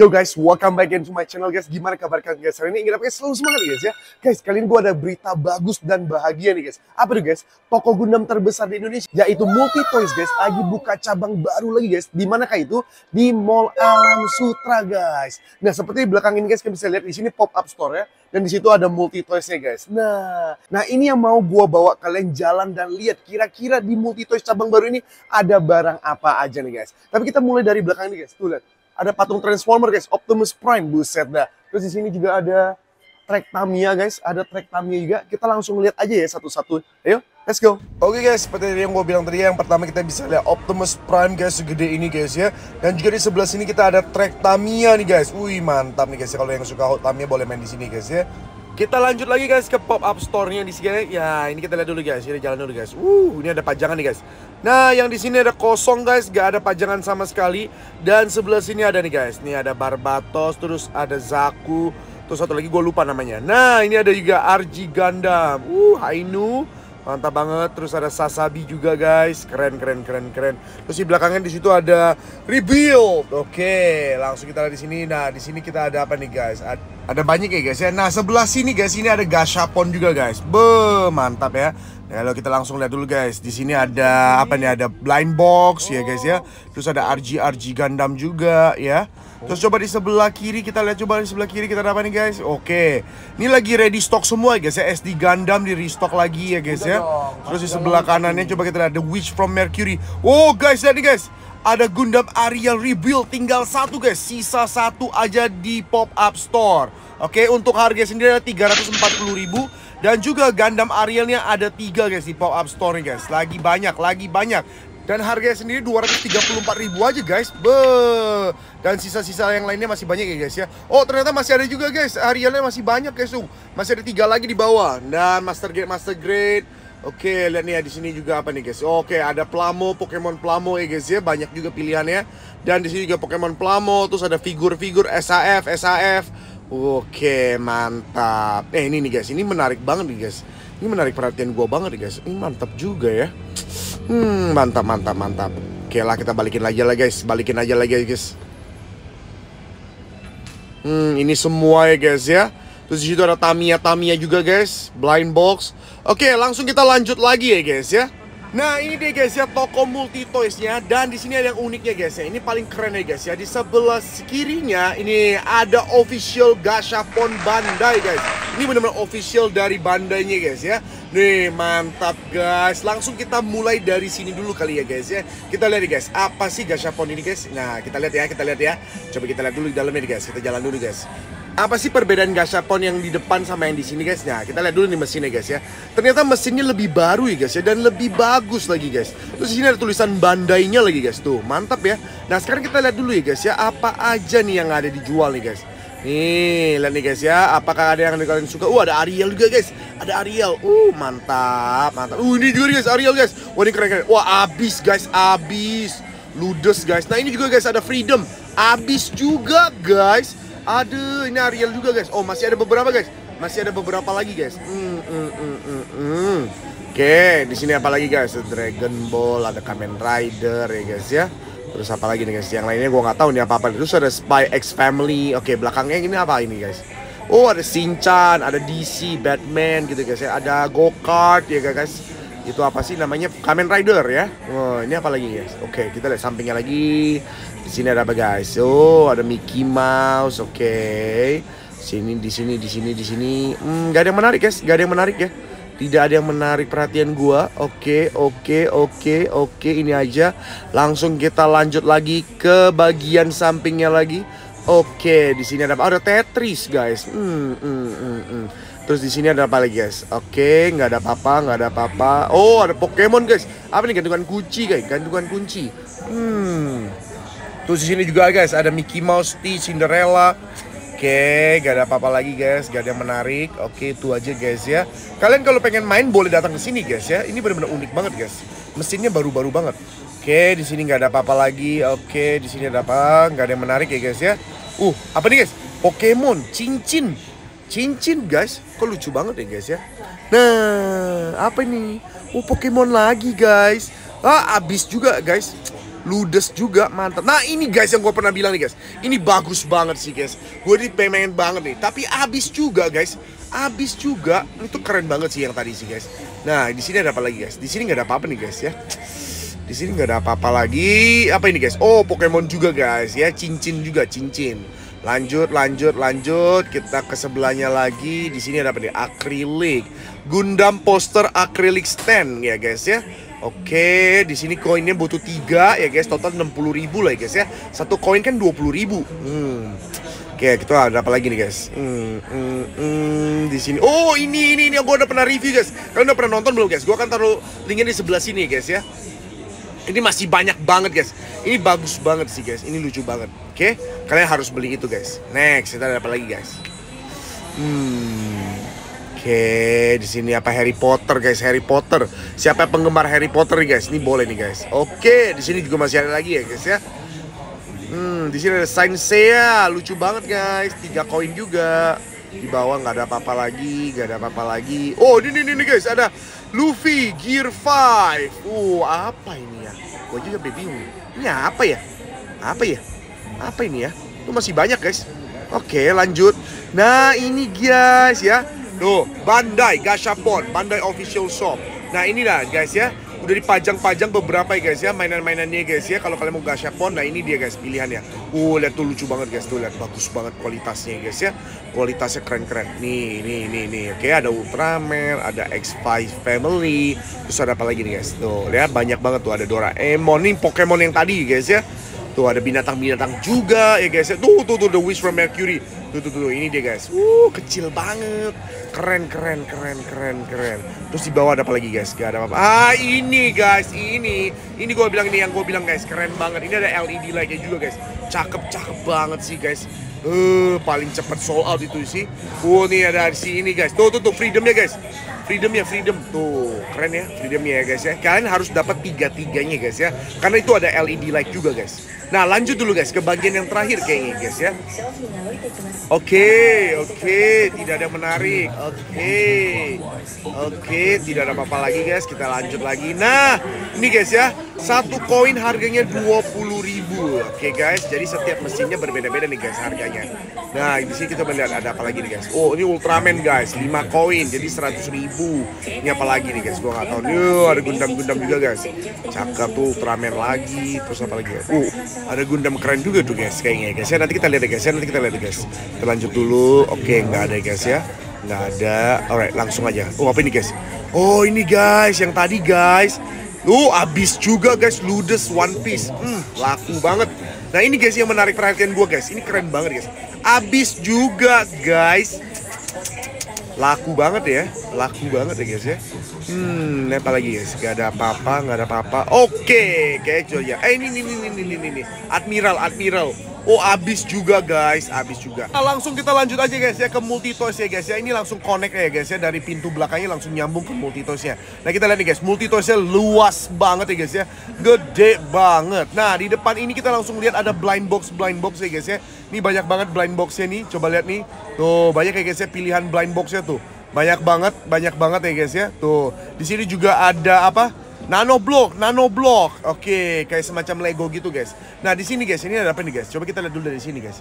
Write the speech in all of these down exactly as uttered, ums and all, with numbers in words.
Yo guys, welcome back again to my channel guys. Gimana kabar kalian guys? Hari ini ingat apa guys? Selalu semangat guys ya. Guys, kali ini gue ada berita bagus dan bahagia nih guys. Apa tuh guys? Toko Gundam terbesar di Indonesia yaitu Multi Toys guys lagi buka cabang baru lagi guys. Di manakah itu? Di Mall Alam Sutra guys. Nah, seperti di belakang ini guys kalian bisa lihat di sini pop up store ya. Dan di situ ada Multi Toys-nya guys. Nah, nah ini yang mau gue bawa kalian jalan dan lihat kira-kira di Multi Toys cabang baru ini ada barang apa aja nih guys. Tapi kita mulai dari belakang ini guys. Tuh lihat. Ada patung Transformer guys, Optimus Prime, buset dah. Terus di sini juga ada track Tamiya guys, ada track Tamiya juga. Kita langsung lihat aja ya satu-satu. Ayo, let's go. Oke okay guys, seperti yang gue bilang tadi, yang pertama kita bisa lihat Optimus Prime guys, segede ini guys ya. Dan juga di sebelah sini kita ada track Tamiya nih guys. Wih, mantap nih guys. Kalau yang suka Hot Tamiya boleh main di sini guys ya. Kita lanjut lagi guys ke pop up store-nya di sini. Ya, ini kita lihat dulu guys. Ini jalan dulu guys. Uh, ini ada pajangan nih guys. Nah, yang di sini ada kosong guys, gak ada pajangan sama sekali. Dan sebelah sini ada nih guys, nih ada Barbatos, terus ada Zaku, terus satu lagi gue lupa namanya. Nah, ini ada juga R G Gundam, uh, Ainu, mantap banget. Terus ada Sasabi juga guys, keren keren keren keren. Terus di belakangnya di situ ada Rebuild. Oke, langsung kita lihat di sini. Nah, di sini kita ada apa nih guys? Ada banyak ya guys ya. Nah, sebelah sini guys, ini ada Gashapon juga guys. Be, mantap ya. Kalau kita langsung lihat dulu guys, di sini ada apa nih? Ada blind box oh. ya guys ya. Terus ada R G R G Gundam juga ya. Terus coba di sebelah kiri kita lihat, coba di sebelah kiri kita ada apa nih guys? Oke, ini lagi ready stock semua guys ya. S D Gundam di restock lagi ya guys ya. Terus di sebelah kanannya coba kita lihat The Witch from Mercury. Wow guys, lihat nih guys. Ada Gundam Ariel Rebuild, tinggal satu guys, sisa satu aja di pop-up store. Oke, untuk harga sendiri ada tiga ratus empat puluh ribu. Dan juga Gundam Arielnya ada tiga guys di pop-up store guys. Lagi banyak, lagi banyak. Dan harganya sendiri dua ratus tiga puluh empat ribu aja guys. Be. Dan sisa-sisa yang lainnya masih banyak ya guys ya. Oh, ternyata masih ada juga guys, Arielnya masih banyak guys tuh. Masih ada tiga lagi di bawah. Dan Master Grade, Master Grade. Oke, lihat nih ya, di sini juga apa nih guys? Oke, ada Plamo, Pokemon Plamo ya guys ya, banyak juga pilihannya. Dan di sini juga Pokemon Plamo, terus ada figur-figur S A F, S A F. Oke, mantap. Eh, ini nih guys, ini menarik banget nih guys. Ini menarik perhatian gua banget nih guys. Ini mantap juga ya. Hmm, mantap, mantap, mantap. Oke lah, kita balikin aja lah guys, balikin aja lagi guys. Hmm, ini semua ya guys ya. Terus di situ ada Tamiya-Tamiya juga guys, blind box. Oke, langsung kita lanjut lagi ya guys ya. Nah, ini deh guys ya toko Multi Toys-nya. Dan di sini ada yang uniknya guys ya. Ini paling keren ya guys ya. Di sebelah kirinya ini ada official Gashapon Bandai guys. Ini benar-benar official dari Bandai-nya guys ya. Nih, mantap guys. Langsung kita mulai dari sini dulu kali ya guys ya. Kita lihat nih guys, apa sih Gashapon ini guys? Nah, kita lihat ya, kita lihat ya. Coba kita lihat dulu di dalamnya nih guys. Kita jalan dulu guys. Apa sih perbedaan Gashapon yang di depan sama yang di sini guys? Nah, kita lihat dulu nih mesinnya guys ya. Ternyata mesinnya lebih baru ya guys ya, dan lebih bagus lagi guys. Terus di sini ada tulisan Bandai-nya lagi guys. Tuh, mantap ya. Nah, sekarang kita lihat dulu ya guys ya, apa aja nih yang ada dijual nih guys. Nih, lihat nih guys ya, apakah ada yang kalian suka? Uh, ada Ariel juga guys. Ada Ariel. Uh, mantap, mantap. Uh, ini juga guys Ariel guys. Wah, ini keren-keren. Wah, abis guys, abis. Ludes guys. Nah, ini juga guys ada Freedom. Abis juga guys. Aduh, ini Ariel juga guys. Oh, masih ada beberapa guys. Masih ada beberapa lagi guys. Mm, mm, mm, mm, mm. Oke, di sini apa lagi guys? Dragon Ball, ada Kamen Rider ya guys ya. Terus apa lagi nih guys? Yang lainnya gue nggak tahu nih apa-apa. Terus ada Spy X Family. Oke, belakangnya ini apa ini guys? Oh, ada Shinchan, ada D C, Batman gitu guys ya. Ada Go-Kart ya guys. Itu apa sih namanya? Kamen Rider ya. Oh, ini apa lagi guys? Oke, kita lihat sampingnya lagi. Di sini ada apa guys? Oh, ada Mickey Mouse. Oke. Okay. Sini, di sini, di sini, di sini. Hmm, gak ada yang menarik guys, gak ada yang menarik ya. Tidak ada yang menarik perhatian gua. Oke, okay, oke, okay, oke, okay, oke. Okay. Ini aja. Langsung kita lanjut lagi ke bagian sampingnya lagi. Oke, okay, di sini ada apa? Oh, ada Tetris guys. Hmm, hmm, hmm, hmm. Terus di sini ada apa lagi guys? Oke, okay, nggak ada apa-apa, nggak ada apa-apa. Oh, ada Pokemon guys. Apa nih gantungan kunci guys? Gantungan kunci. Hmm. Terus di sini juga guys ada Mickey Mouse, T, Cinderella. Oke, gak ada apa-apa lagi guys, gak ada yang menarik. Oke, itu aja guys ya. Kalian kalau pengen main boleh datang ke sini guys ya. Ini benar-benar unik banget guys. Mesinnya baru-baru banget. Oke, di sini gak ada apa-apa lagi. Oke, di sini ada apa? Gak ada yang menarik ya guys ya. Uh, apa nih guys? Pokemon, cincin, cincin guys. Kok lucu banget ya guys ya. Nah, apa ini? Oh, Pokemon lagi guys. Ah, abis juga guys. ludes juga, mantap. Nah ini guys yang gue pernah bilang nih guys, ini bagus banget sih guys, gue ini pengen banget nih, tapi abis juga guys, abis juga. Itu keren banget sih yang tadi sih guys. Nah di sini ada apa lagi guys? Di sini nggak ada apa-apa nih guys ya. Di sini nggak ada apa-apa lagi. Apa ini guys? Oh Pokemon juga guys ya, cincin juga, cincin. Lanjut, lanjut, lanjut. Kita ke sebelahnya lagi. Di sini ada apa nih? Akrilik. Gundam poster akrilik stand ya guys ya. Oke, di sini koinnya butuh tiga ya guys. Total enam puluh ribu lah ya guys ya. Satu koin kan dua puluh ribu. Hmm. Oke, kita ada apa lagi nih guys? Hmm, hmm, hmm, di sini. Oh, ini ini ini yang gua udah pernah review guys. Kalian udah pernah nonton belum guys? Gua akan taruh linknya di sebelah sini guys ya. Ini masih banyak banget guys. Ini bagus banget sih guys. Ini lucu banget. Oke, kalian harus beli itu guys. Next, kita ada apa lagi guys? Hmm. Oke, di sini apa? Harry Potter guys, Harry Potter. Siapa yang penggemar Harry Potter nih guys? Ini boleh nih guys. Oke, di sini juga masih ada lagi ya guys ya. Hmm, di sini ada Saint Seiya, lucu banget guys. Tiga koin juga. Di bawah nggak ada apa-apa lagi, nggak ada apa-apa lagi. Oh, ini ini guys, ada Luffy Gear lima. Uh, apa ini ya? Gue juga bingung. Ini apa ya? Apa ya? Apa ini ya? Itu masih banyak guys. Oke, lanjut. Nah, ini guys ya. Tuh, Bandai, Gashapon, Bandai Official Shop. Nah ini dah guys ya, udah dipajang-pajang beberapa ya guys ya, mainan-mainannya guys ya. Kalau kalian mau Gashapon, nah ini dia guys pilihannya. Uh, lihat tuh lucu banget guys, tuh lihat bagus banget kualitasnya guys ya. Kualitasnya keren-keren. Nih, nih, nih, nih. Oke, ada Ultraman, ada Spy X Family. Terus ada apa lagi nih guys? Tuh, lihat banyak banget tuh, ada Doraemon, nih Pokemon yang tadi guys ya. Tuh ada binatang-binatang juga ya guys ya. Tuh, tuh, tuh, The Witch from Mercury. Tuh, tuh, tuh, ini dia guys. Wuh, kecil banget. Keren, keren, keren, keren, keren. Terus di bawah ada apa lagi guys? Gak ada apa-apa. Ah, ini guys, ini. Ini gue bilang, ini yang gue bilang guys. Keren banget. Ini ada L E D light-nya juga guys. Cakep, cakep banget sih guys. Eh, uh, paling cepet sold out itu sih. Wuh, nih ada si ini guys. Tuh, tuh, tuh, Freedom ya guys. Freedom ya, Freedom. Tuh, keren ya Freedomnya ya guys ya. Kalian harus dapat tiga-tiganya guys ya. Karena itu ada L E D light juga guys. Nah, lanjut dulu guys ke bagian yang terakhir kayaknya guys ya. Oke, oke, tidak ada yang menarik. Oke. Oke, tidak ada apa-apa lagi guys. Kita lanjut lagi. Nah, ini guys ya. Satu koin harganya dua puluh ribu. Oke guys, jadi setiap mesinnya berbeda-beda nih guys harganya. Nah, di sini kita melihat ada apa lagi nih guys. Oh, ini Ultraman guys, lima koin jadi seratus ribu. Ini apa lagi nih guys? Gua nggak tahu. Duh, ada Gundam-Gundam juga guys. Cakep tuh Ultraman lagi, terus apa lagi? Uh, ada Gundam keren juga tuh guys kayaknya guys ya. Nanti kita lihat ya guys ya, nanti kita lihat ya guys. Kita lanjut dulu. Oke, nggak ada guys ya, nggak ada. Alright, langsung aja. Oh, apa ini guys? Oh, ini guys yang tadi guys. Lu abis juga guys, ludes One Piece. Hmm, laku banget. Nah ini guys yang menarik perhatian gue guys, ini keren banget guys. Abis juga guys, laku banget ya, laku banget ya guys ya. Hmm, apa lagi guys? Gak ada apa-apa, gak ada apa-apa. Oke, kecoh ya. Eh ini, ini, ini, ini, ini, ini, Admiral, Admiral. Oh, abis juga guys, abis juga. Nah, langsung kita lanjut aja guys ya ke Multi Toys ya guys ya. Ini langsung connect ya guys ya, dari pintu belakangnya langsung nyambung ke Multi Toys-nya. Nah kita lihat nih guys, Multi Toys-nya luas banget ya guys ya, gede banget. Nah di depan ini kita langsung lihat ada blind box, blind box ya guys ya. Ini banyak banget blind box-nya nih, coba lihat nih. Tuh banyak ya guys ya pilihan blind box-nya tuh, banyak banget, banyak banget ya guys ya. Tuh di sini juga ada apa? Nanoblock, Nanoblock. Oke, kayak semacam Lego gitu, guys. Nah, di sini guys, ini ada apa nih, guys? Coba kita lihat dulu dari sini, guys.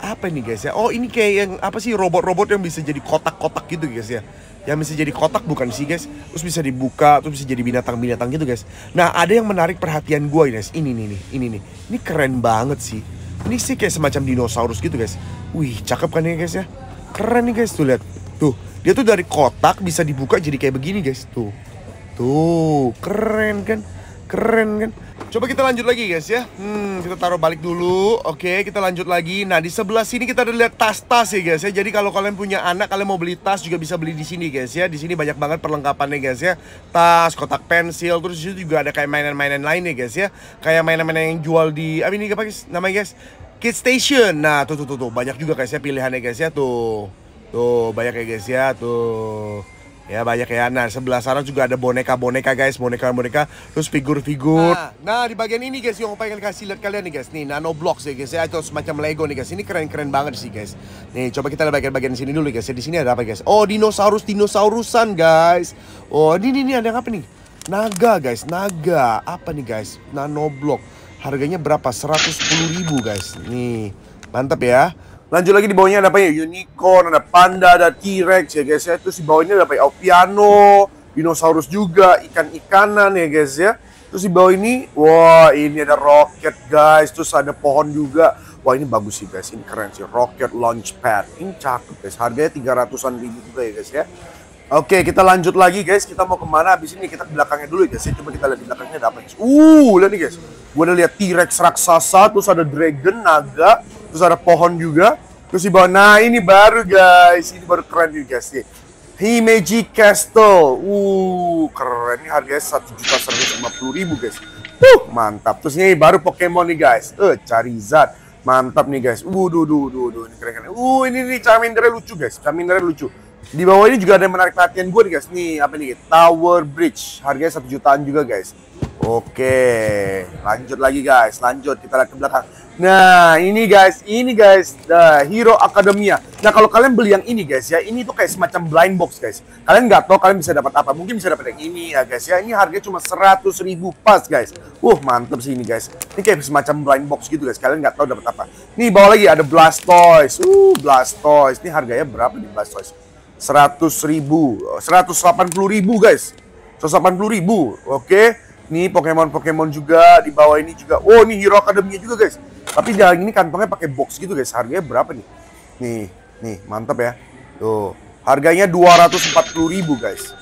Apa nih, guys ya? Oh, ini kayak yang apa sih, robot-robot yang bisa jadi kotak-kotak gitu, guys ya. Yang bisa jadi kotak bukan sih, guys. Terus bisa dibuka, terus bisa jadi binatang-binatang gitu, guys. Nah, ada yang menarik perhatian gue, guys. Ini nih nih, ini nih. Ini keren banget sih. Ini sih kayak semacam dinosaurus gitu, guys. Wih, cakep kan ya, guys ya? Keren nih, guys. Tuh lihat. Tuh, dia tuh dari kotak bisa dibuka jadi kayak begini, guys. Tuh. Tuh, keren kan? Keren kan? Coba kita lanjut lagi guys ya. Hmm, kita taruh balik dulu. Oke, kita lanjut lagi. Nah, di sebelah sini kita ada lihat tas-tas ya guys ya. Jadi kalau kalian punya anak, kalian mau beli tas juga bisa beli di sini guys ya. Di sini banyak banget perlengkapannya guys ya. Tas, kotak pensil, terus di situ juga ada kayak mainan-mainan lainnya guys ya. Kayak mainan-mainan yang jual di apa ini apa guys? Namanya guys, Kids Station. Nah, tuh tuh tuh tuh banyak juga guys ya pilihannya guys ya. Tuh. Tuh, banyak ya guys ya. Tuh. Ya banyak ya. Nah sebelah sana juga ada boneka-boneka guys, boneka-boneka, terus figur-figur. Nah, nah di bagian ini guys yang pengen kasih lihat kalian nih guys, nih Nanoblock ya guys ya, atau semacam Lego nih guys. Ini keren-keren banget sih guys. Nih coba kita lihat bagian-bagian sini dulu guys. Ya di sini ada apa guys? Oh dinosaurus, dinosaurusan guys. Oh ini ini, ini ada yang apa nih? Naga guys, naga. Apa nih guys? Nanoblock. Harganya berapa? seratus sepuluh ribu guys. Nih, mantap ya. Lanjut lagi di bawahnya ada apa ya? Unicorn, ada panda, ada T-Rex ya guys ya. Terus di bawahnya ada apa ya? Piano, dinosaurus juga, ikan-ikanan ya guys ya. Terus di bawah ini, wah ini ada roket guys. Terus ada pohon juga. Wah ini bagus sih guys, ini keren sih. Rocket Launchpad, ini cakep guys. Harganya tiga ratusan ribu juga ya guys ya. Oke, kita lanjut lagi guys. Kita mau kemana abis ini? Kita ke belakangnya dulu ya guys. Coba kita lihat di belakangnya ada apa guys. Uh, lihat nih guys. Gue udah lihat T-Rex raksasa, terus ada dragon naga, terus ada pohon juga. Terus di bawah, nah ini baru guys. Ini baru keren nih guys nih. Himeji Castle. Uh, keren. Ini harganya satu juta seratus lima puluh ribu guys. Uh, mantap. Terus ini baru Pokemon nih guys. Eh, uh, Charizard. Mantap nih guys. Uh, duh, duh, duh, duh. Ini keren-keren. Uh, ini nih Charmander lucu guys. Charmander lucu. Di bawah ini juga ada yang menarik perhatian gue nih guys. Nih, apa nih? Tower Bridge. Harganya satu jutaan juga guys. Oke, lanjut lagi guys. Lanjut, kita lihat ke belakang. Nah, ini guys, ini guys The Hero Academia. Nah, kalau kalian beli yang ini guys ya, ini tuh kayak semacam blind box guys. Kalian nggak tahu kalian bisa dapat apa. Mungkin bisa dapat yang ini ya guys ya. Ini harganya cuma seratus ribu pas guys. Uh, mantep sih ini guys. Ini kayak semacam blind box gitu guys. Kalian nggak tahu dapat apa. Nih, bawah lagi ada Blast Toys. Uh, Blast Toys. Ini harganya berapa nih Blast Toys? seratus ribu, seratus delapan puluh ribu guys, seratus delapan puluh ribu. Oke, nih Pokemon-Pokemon juga di bawah ini juga. Oh, ini Hero Academia juga guys. Tapi yang ini kantongnya pakai box gitu guys. Harganya berapa nih? Nih, nih mantap ya. Tuh, harganya dua ratus empat puluh ribu guys.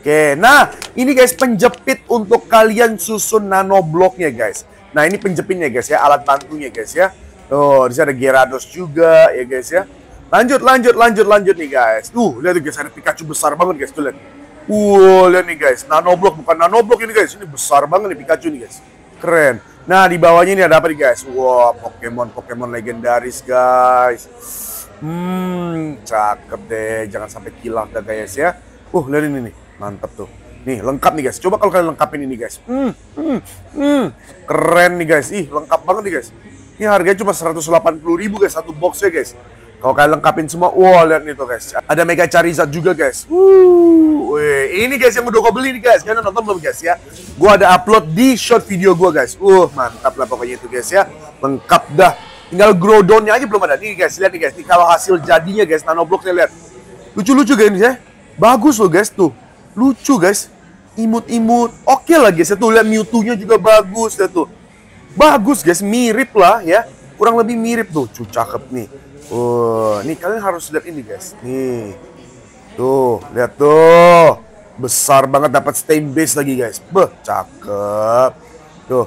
Oke, nah ini guys penjepit untuk kalian susun nanobloknya guys. Nah ini penjepitnya guys ya, alat bantunya guys ya. Tuh, di sana ada Gyarados juga ya guys ya. Lanjut, lanjut, lanjut, lanjut nih guys. Tuh, lihat guys, ada Pikachu besar banget guys, tuh lihat. Wow, lihat nih guys, Nanoblock, bukan Nanoblock ini guys. Ini besar banget nih Pikachu nih guys. Keren. Nah, di bawahnya ini ada apa nih guys? Wow, Pokemon, Pokemon legendaris guys. Hmm, cakep deh. Jangan sampai kilaf dah guys ya. Uh, lihat ini nih, mantap tuh. Nih, lengkap nih guys. Coba kalau kalian lengkapin ini guys. Hmm, hmm, hmm. Keren nih guys. Ih, lengkap banget nih guys. Ini harganya cuma seratus delapan puluh ribu guys, satu boxnya guys. Kalau kalian lengkapin semua, wah wow, lihat nih tuh guys. Ada Mega Charizard juga guys. Wuh, ini guys yang udah gue beli nih guys. Kalian nonton belum guys ya? Gue ada upload di short video gue guys. Uh, mantap lah pokoknya itu guys ya. Lengkap dah. Tinggal grow down-nya aja belum ada. Nih guys, lihat nih guys. Nih kalau hasil jadinya guys, Nanoblock saya lihat. Lucu-lucu guys ini ya. Bagus loh guys tuh. Lucu guys. Imut-imut. Oke lah guys ya tuh. Lihat Mew two-nya juga bagus ya tuh. Bagus guys, mirip lah ya. Kurang lebih mirip tuh. Cuh, cakep nih. Oh, nih kalian harus lihat ini guys. Nih, tuh lihat tuh, besar banget, dapat stain base lagi guys. Beh, cakep. Tuh,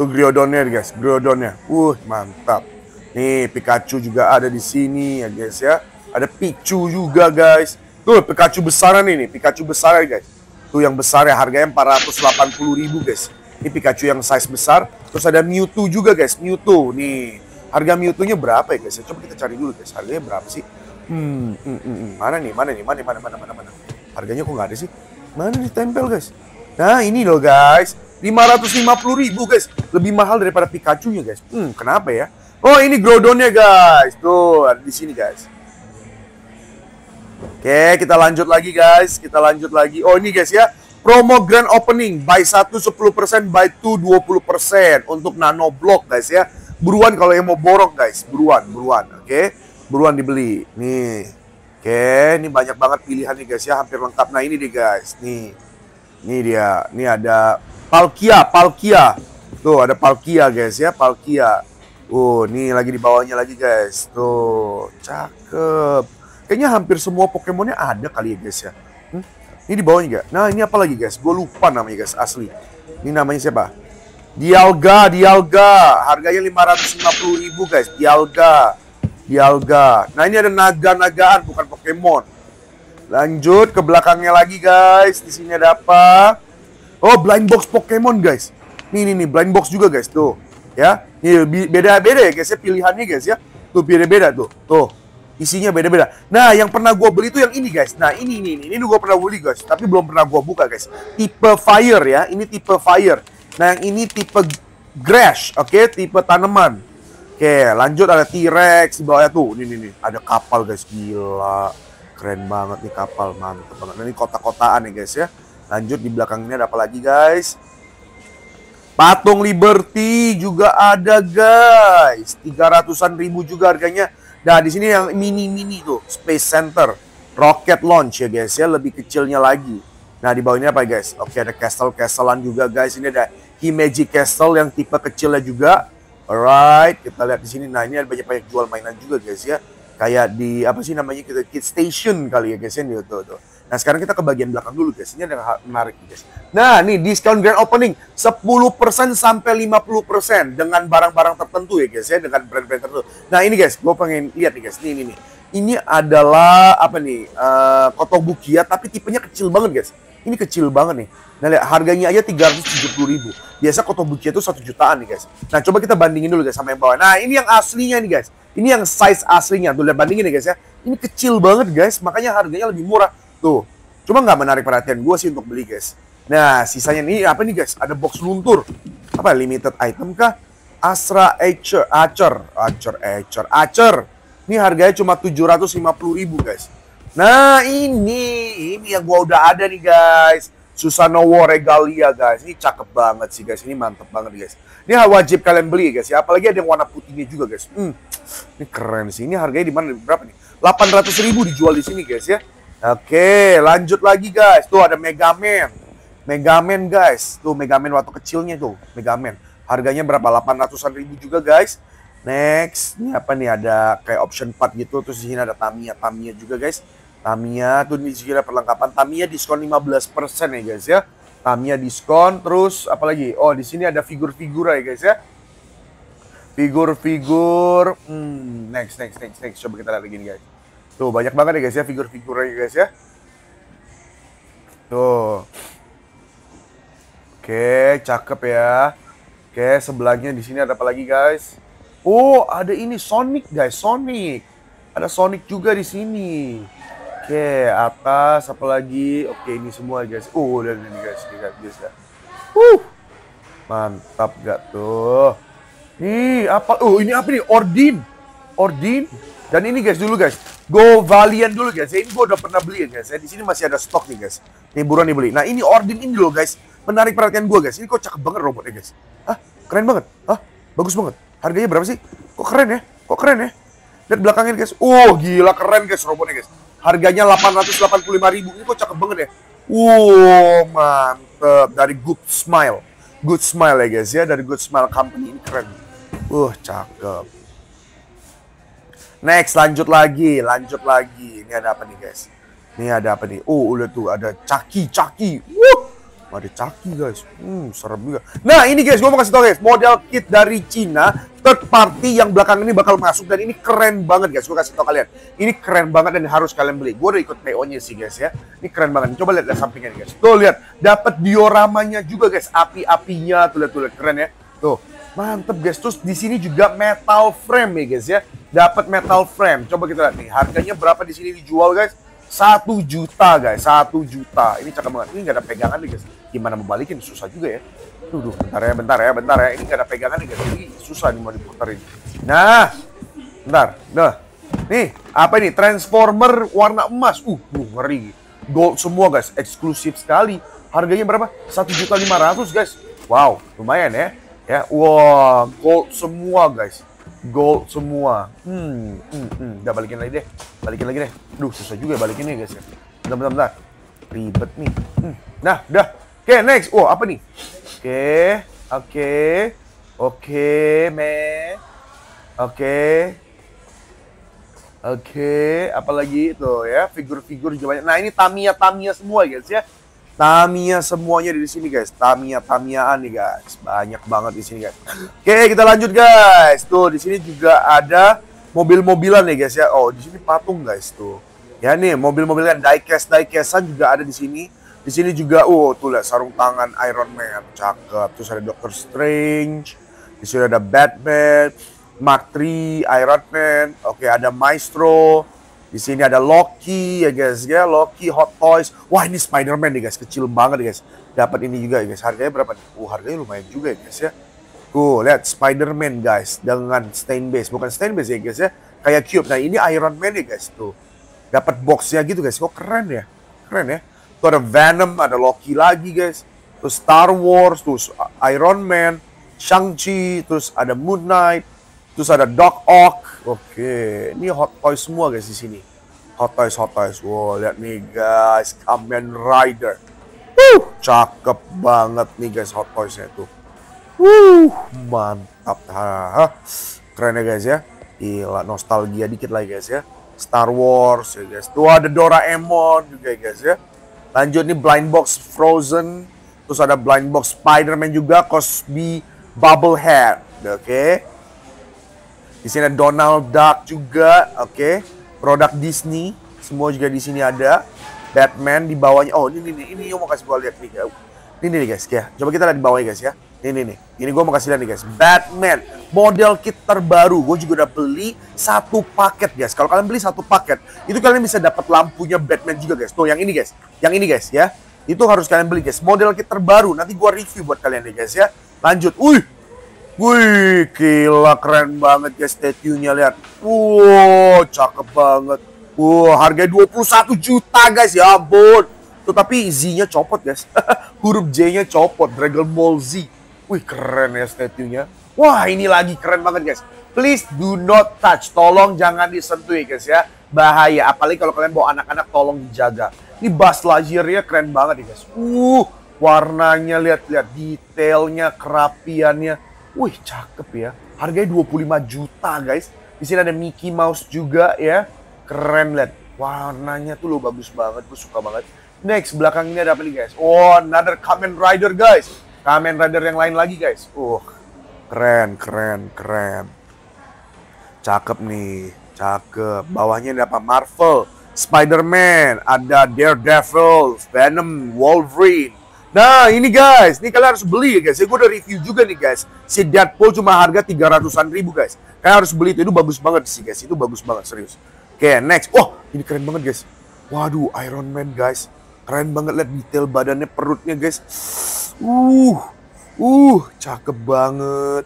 tuh Griodonnya guys, Griodonnya. Uh, mantap. Nih Pikachu juga ada di sini ya guys ya. Ada Pichu juga guys. Tuh Pikachu besaran ini, Pikachu besaran guys. Tuh yang besar ya, harganya empat ratus delapan puluh ribu guys. Ini Pikachu yang size besar. Terus ada Mew two juga guys, Mew two nih. Harga Mew two-nya berapa ya guys? Coba kita cari dulu guys. Harganya berapa sih? Hmm, hmm, hmm. Mana nih? Mana nih? Mana mana mana mana mana. Harganya kok nggak ada sih? Mana nih tempel guys? Nah, ini loh guys. lima ratus lima puluh ribu guys. Lebih mahal daripada Pikachu-nya guys. Hmm, kenapa ya? Oh, ini Groudon-nya guys. Tuh, ada di sini guys. Oke, kita lanjut lagi guys. Kita lanjut lagi. Oh, ini guys ya. Promo grand opening buy satu sepuluh persen, buy two dua puluh persen untuk Nanoblock guys ya. Buruan kalau yang mau borong guys, buruan, buruan, oke, okay? Buruan dibeli, nih, oke, okay. Ini banyak banget pilihan nih guys ya, hampir lengkap. Nah ini deh guys, nih, nih dia, nih ada Palkia, Palkia, tuh ada Palkia guys ya, Palkia, oh, nih lagi di bawahnya lagi guys, tuh, cakep, kayaknya hampir semua Pokemonnya ada kali ya guys ya, hmm? Ini di bawahnya gak? Nah ini apa lagi guys? Gue lupa namanya guys asli, ini namanya siapa? Dialga, Dialga, harganya lima ratus lima puluh ribu guys, Dialga, Dialga. Nah ini ada naga-nagaan, bukan Pokemon. Lanjut ke belakangnya lagi guys, di sini ada apa? Oh, blind box Pokemon guys. Nih nih nih, blind box juga guys tuh, ya. Nih beda-beda ya guys ya pilihannya guys ya. Tuh beda-beda tuh, tuh isinya beda-beda. Nah yang pernah gue beli itu yang ini guys. Nah ini ini ini, ini gue pernah beli guys, tapi belum pernah gue buka guys. Tipe fire ya, ini tipe fire. Nah yang ini tipe grass, oke, okay? Tipe tanaman. Oke, okay, lanjut ada T-Rex di bawahnya tuh. Ini nih nih, ada kapal guys, gila. Keren banget nih kapal, mantep banget. Nah, ini kota-kotaan ya guys ya. Lanjut di belakang ini ada apa lagi guys? Patung Liberty juga ada, guys. tiga ratusan ribu juga harganya. Nah, di sini yang mini-mini tuh, Space Center, Rocket Launch ya, guys ya, lebih kecilnya lagi. Nah, di bawahnya apa, guys? Oke, ada castle-castlean juga, guys. Ini ada Himeji Castle yang tipe kecilnya juga. Alright, kita lihat di sini. Nah, ini ada banyak-banyak jual mainan juga, guys ya. Kayak di apa sih namanya, kita Kid Station kali ya, guys ya. Nih, tuh, tuh. Nah, sekarang kita ke bagian belakang dulu, guys. Ini ada menarik, guys. Nah, nih diskon grand opening sepuluh persen sampai lima puluh persen dengan barang-barang tertentu ya, guys ya, dengan brand-brand tertentu. Nah, ini guys, gue pengen lihat nih, guys. Nih, ini nih. Ini adalah apa nih? Uh, Kotobukiya, tapi tipenya kecil banget, guys. Ini kecil banget nih. Nah, lihat harganya aja tiga ratus tujuh puluh ribu. Biasa Kotobukiya itu satu jutaan nih, guys. Nah, coba kita bandingin dulu, guys, sama yang bawah. Nah, ini yang aslinya nih, guys. Ini yang size aslinya. Tuh, lihat bandingin nih, guys ya. Ini kecil banget, guys. Makanya harganya lebih murah. Tuh, cuma nggak menarik perhatian gue sih untuk beli, guys. Nah, sisanya nih apa nih, guys? Ada box luntur. Apa, limited item kah? Asra Acer, Acer, Acer, Acer, Acer. Ini harganya cuma tujuh ratus lima puluh ribu, guys. Nah, ini, ini yang gue udah ada nih, guys. Susanowo Regalia, guys. Ini cakep banget sih, guys. Ini mantep banget, guys. Ini wajib kalian beli, guys ya. Apalagi ada yang warna putihnya juga, guys. Hmm, ini keren sih. Ini harganya di mana? Berapa nih? delapan ratus ribu dijual di sini, guys ya. Oke, lanjut lagi, guys. Tuh ada Megamen. Megamen, guys. Tuh Megamen waktu kecilnya tuh, Megamen. Harganya berapa? delapan ratusan ribu juga, guys. Next, ini apa nih, ada kayak option part gitu. Terus di sini ada Tamiya, Tamiya juga, guys. Tamiya tuh di sini ada perlengkapan. Tamiya diskon lima belas persen ya, guys ya. Tamiya diskon, terus apalagi? Oh, di sini ada figur-figur ya, guys ya. Figur-figur. Hmm, next, next, next, next. Coba kita lihat lagi, guys. Tuh, banyak banget ya, guys ya, figur-figurnya, guys ya. Tuh. Oke, cakep ya. Oke, sebelahnya di sini ada apa lagi, guys? Oh, ada ini Sonic, guys, Sonic. Ada Sonic juga di sini. Oke, atas apa lagi? Oke, ini semua, guys. Oh, udah ini, guys, guys ya. Uh. Mantap gak tuh? Ih, apa? Oh, ini apa nih? Ordin. Ordin. Dan ini, guys, dulu, guys. Go Valiant dulu, guys. Ini gue udah pernah beli, guys. Di sini masih ada stok nih, guys. Ini buruan dibeli. Nah, ini Ordin ini loh, guys. Menarik perhatian gue, guys. Ini kok cakep banget robotnya, guys. Ah, keren banget. Ah, bagus banget. Harganya berapa sih? Kok keren ya? Kok keren ya? Lihat belakangnya, guys. Oh, gila keren, guys, robotnya, guys. Harganya delapan ratus delapan puluh lima ribu. Ini kok cakep banget ya? Wow, mantep. Dari Good Smile. Good Smile ya, guys ya. Dari Good Smile Company. Ini keren. Wah, uh, cakep. Next, lanjut lagi, lanjut lagi. Ini ada apa nih, guys? Ini ada apa nih? Oh, udah tuh, ada caki, caki. Wuh, ada caki, guys. Hmm, serem juga. Nah, ini, guys, gue mau kasih tau, guys. Model kit dari Cina, third party yang belakang ini bakal masuk. Dan ini keren banget, guys. Gue kasih tau kalian. Ini keren banget dan harus kalian beli. Gue udah ikut P O-nya sih, guys, ya. Ini keren banget. Coba lihat dari sampingnya, guys. Tuh, lihat. Dapat dioramanya juga, guys. Api-apinya, tuh, lihat, tuh, lihat. Keren ya. Tuh. Mantep, guys. Terus di sini juga metal frame ya, guys ya. Dapat metal frame. Coba kita lihat nih. Harganya berapa di sini dijual, guys? satu juta, guys. satu juta. Ini cakep banget. Ini nggak ada pegangan nih, guys. Gimana mau balikin? Susah juga ya. Tuh, duh, bentar ya, bentar ya, bentar ya. Ini nggak ada pegangan nih, guys. Ini susah nih mau diputerin. Nah. Bentar. Nah. Nih, apa ini? Transformer warna emas. Uh, uh ngeri. Gold semua, guys. Eksklusif sekali. Harganya berapa? satu juta lima ratus, guys. Wow, lumayan ya. Ya, wow, gold semua, guys, gold semua. Hmm, hmm, hmm. Udah balikin lagi deh, balikin lagi deh. Duh, susah juga balikin nih, guys. Bentar, bentar, bentar. Ribet nih. Hmm. Nah, udah. Oke, okay, next. Wow, apa nih? Oke, okay, oke, okay, oke, okay, meh. Oke, okay. Oke. Okay. Apalagi itu ya, figur-figur juga banyak. Nah, ini Tamiya-Tamiya semua, guys ya. Tamiya semuanya di sini, guys. Tamiya Tamiyaan nih, guys. Banyak banget di sini, guys. Oke, kita lanjut, guys. Tuh, di sini juga ada mobil-mobilan ya, guys ya. Oh, di sini patung, guys, tuh. Ya nih, mobil-mobilan diecast, diecasan juga ada di sini. Di sini juga, oh, tuh lihat sarung tangan Iron Man, cakep. Terus ada Doctor Strange. Di sini ada Batman, Mark three, Iron Man. Oke, ada Maestro. Di sini ada Loki ya, guys ya, Loki Hot Toys. Wah, ini Spider-Man nih, guys, kecil banget, guys. Dapat ini juga, guys. Harganya berapa nih? Oh, harganya lumayan juga ya, guys ya. Tuh, lihat Spider-Man, guys, dengan stain base. Bukan stain base ya, guys ya. Kayak cube. Nah, ini Iron Man ya, guys, tuh. Dapat boxnya gitu, guys. Kok keren ya? Keren ya. Tuh ada Venom, ada Loki lagi, guys. terus Star Wars, terus Iron Man, Shang-Chi, terus ada Moon Knight, terus ada Doc Ock. Oke, ini Hot Toys semua guys di sini. Hot Toys, Hot Toys. Wow, lihat nih guys, Kamen Rider. Wuh, cakep banget nih guys Hot Toys-nya tuh. Wuh, mantap. Hah, keren ya guys ya. Gila, nostalgia dikit lah guys ya. Star Wars ya guys. Tuh ada Doraemon juga guys ya. Lanjut nih blind box Frozen. Terus ada blind box Spider-Man juga, Cosby Bubblehead. Oke. Okay. Di sini ada Donald Duck juga, oke. Okay. Produk Disney semua juga di sini ada. Batman di bawahnya. Oh, ini ini ini gua mau kasih gua lihat nih. Ini nih guys, ya. Coba kita lihat di bawahnya guys ya. Ini nih. Ini gue mau kasih lihat nih guys. Batman model kit terbaru. Gue juga udah beli satu paket guys. Kalau kalian beli satu paket, itu kalian bisa dapat lampunya Batman juga guys. Tuh yang ini guys. Yang ini guys ya. Itu harus kalian beli guys. Model kit terbaru. Nanti gue review buat kalian nih guys ya. Lanjut. Wih. Wih, gila keren banget guys statue-nya, lihat. Wow, cakep banget. Wow, harganya dua puluh satu juta guys. Ya ampun. Tetapi Z-nya copot guys. Huruf J-nya copot. Dragon Ball Z. Wih, keren ya statunya. Wah, ini lagi keren banget guys. Please do not touch. Tolong jangan disentuh ya guys ya. Bahaya. Apalagi kalau kalian bawa anak-anak, tolong dijaga. Ini Buzz Lightyear-nya keren banget ya guys. Uh, warnanya lihat-lihat, detailnya, kerapiannya. Wih, cakep ya. Harganya dua puluh lima juta guys. Di sini ada Mickey Mouse juga ya. Keren lihat. Warnanya tuh lo bagus banget. Gue suka banget. Next, belakang ini ada apa nih guys? Oh, another Kamen Rider guys. Kamen Rider yang lain lagi guys. Uh, keren, keren, keren. Cakep nih, cakep. Bawahnya ada apa? Marvel, Spider-Man, ada Daredevil, Venom, Wolverine. Nah ini guys, ini kalian harus beli ya guys. Ya, gue udah review juga nih guys. Si Deadpool cuma harga tiga ratusan ribu guys. Kalian harus beli itu, itu bagus banget sih guys. Itu bagus banget, serius. Oke, next. Wah, ini keren banget guys. Waduh, Iron Man guys. Keren banget, lihat detail badannya, perutnya guys. Uh, uh, cakep banget,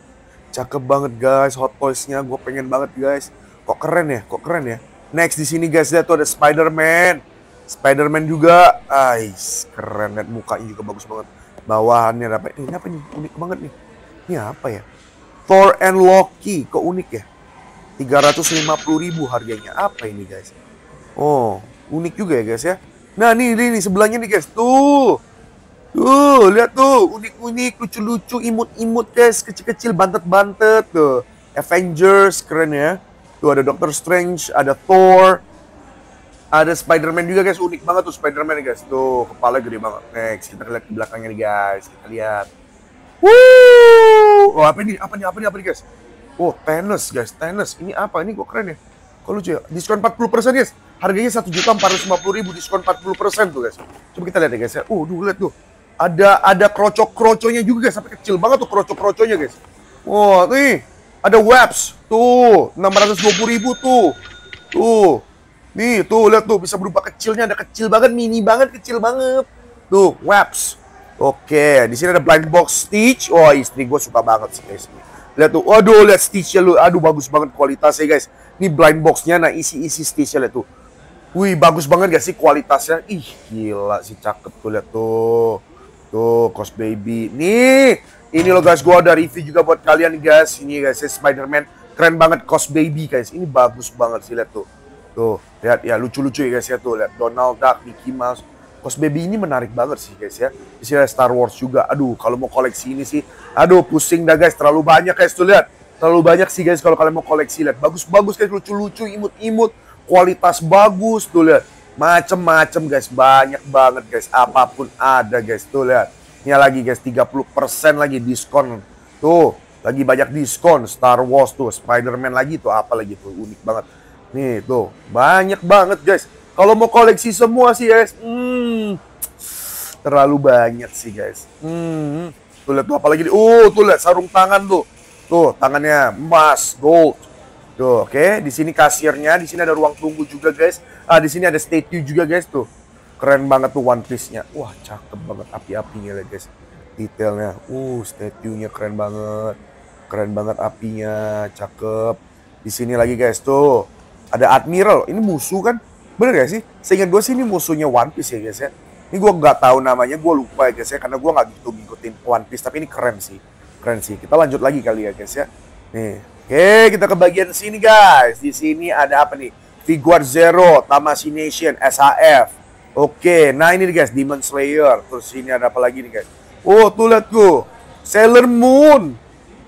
cakep banget guys. Hot Toys-nya gue pengen banget guys. Kok keren ya, kok keren ya. Next di sini guys, lihat tuh ada Spider-Man, Spider-Man juga. Ais, keren, lihat mukanya juga bagus banget. Bawahannya ada apa? Eh, ini apa nih? Unik banget nih. Ini apa ya? Thor and Loki, kok unik ya? tiga ratus lima puluh ribu harganya. Apa ini guys? Oh, unik juga ya guys ya. Nah, nih, nih, nih, sebelahnya nih guys. Tuh. Tuh, lihat tuh. Unik-unik, lucu-lucu, imut-imut guys. Kecil-kecil, bantet-bantet. Tuh. Avengers, keren ya. Tuh ada Doctor Strange, ada Thor. Ada Spider-Man juga guys. Unik banget tuh Spider-Man guys. Tuh, kepala gede banget. Next, kita lihat ke belakangnya nih guys. Kita lihat. Wuh! Oh, apa ini? Apa ini? Apa ini? Apa ini guys? Oh, Thanos guys. Thanos. Ini apa? Ini kok keren ya? Kok lucu ya? Diskon empat puluh persen guys. Harganya satu juta empat ratus lima puluh ribu, diskon empat puluh persen tuh guys. Coba kita lihat ya guys ya. Uh, dulu lihat tuh. Ada ada krocok-kroconya juga guys. Sampai kecil banget tuh krocok-kroconya guys. Wah, wow, nih. Ada webs. Tuh, enam ratus dua puluh ribu tuh. Tuh. Nih, tuh lihat tuh bisa berubah kecilnya, ada kecil banget, mini banget, kecil banget. Tuh, webs. Oke, di sini ada blind box Stitch. Wah, oh, istri gue suka banget sih guys. Lihat tuh. Aduh, lihat Stitch-nya lu. Aduh, bagus banget kualitasnya guys. Ini blind box-nya, nah isi-isi Stitch-nya lihat tuh. Wih, bagus banget gak sih kualitasnya? Ih, gila sih, cakep tuh, lihat tuh. Tuh, Cos Baby. Nih, ini loh guys, gue ada review juga buat kalian guys. Ini guys, Spider-Man. Keren banget Cos Baby guys. Ini bagus banget sih, lihat tuh. Tuh, lihat ya, lucu-lucu ya guys ya tuh. Lihat Donald Duck, Mickey Mouse. Cos Baby ini menarik banget sih guys ya. Di sini ada Star Wars juga. Aduh, kalau mau koleksi ini sih. Aduh, pusing dah guys. Terlalu banyak guys, tuh lihat. Terlalu banyak sih guys kalau kalian mau koleksi. Lihat, bagus-bagus guys, lucu-lucu, imut-imut. Kualitas bagus, tuh lihat. Macem-macem guys, banyak banget guys. Apapun ada guys, tuh lihat. Ini lagi guys, tiga puluh persen lagi diskon. Tuh, lagi banyak diskon. Star Wars tuh, Spider-Man lagi tuh, apa lagi tuh, unik banget. Nih tuh, banyak banget guys. Kalau mau koleksi semua sih guys, hmm, terlalu banyak sih guys. Hmm, tuh lihat tuh, apalagi. Oh, tuh lihat sarung tangan tuh. Tuh, tangannya emas, gold. Tuh, oke. Okay. Di sini kasirnya, di sini ada ruang tunggu juga, guys. Ah, di sini ada statue juga, guys. Tuh, keren banget tuh One Piece-nya. Wah, cakep banget api-apinya, lihat, guys. Detailnya. Uh, statue-nya keren banget. Keren banget apinya, cakep. Di sini lagi, guys. Tuh, ada Admiral. Ini musuh kan? Bener gak sih? Seingat gue sih ini musuhnya One Piece ya, guys ya. Ini gue nggak tahu namanya, gue lupa ya guys ya, karena gue nggak gitu ngikutin One Piece, tapi ini keren sih, keren sih. Kita lanjut lagi kali ya guys ya. Nih, oke kita ke bagian sini guys. Di sini ada apa nih? Figuar Zero, Tamashii Nation, S H F. Oke, nah ini nih guys, Demon Slayer. Terus ini ada apa lagi nih guys? Oh, tuh lihat gue, Sailor Moon.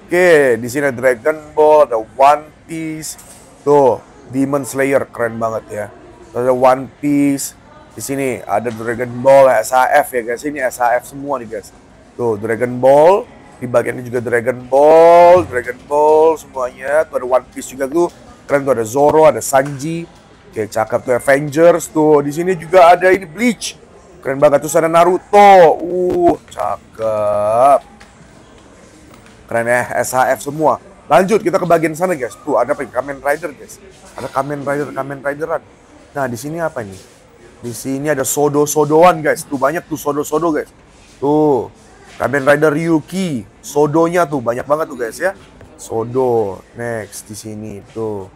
Oke, di sini ada Dragon Ball, ada One Piece. Tuh, Demon Slayer keren banget ya. Terus ada One Piece. Di sini ada Dragon Ball, S H F ya guys. Ini S H F semua nih guys. Tuh, Dragon Ball. Di bagian ini juga Dragon Ball, Dragon Ball semuanya. Tuh ada One Piece juga tuh. Keren tuh, ada Zoro, ada Sanji. Oke, cakep tuh Avengers tuh. Di sini juga ada ini Bleach. Keren banget tuh, ada Naruto. Uh, cakep. Keren ya, S H F semua. Lanjut kita ke bagian sana guys. Tuh ada apa ini? Kamen Rider guys. Ada Kamen Rider, Kamen Rideran. Nah, di sini apa nih? Di sini ada sodo-sodoan guys. Tuh banyak tuh sodo-sodo guys. Tuh Kamen Rider Ryuki, sodonya tuh banyak banget tuh guys ya. Sodo. Next di sini tuh.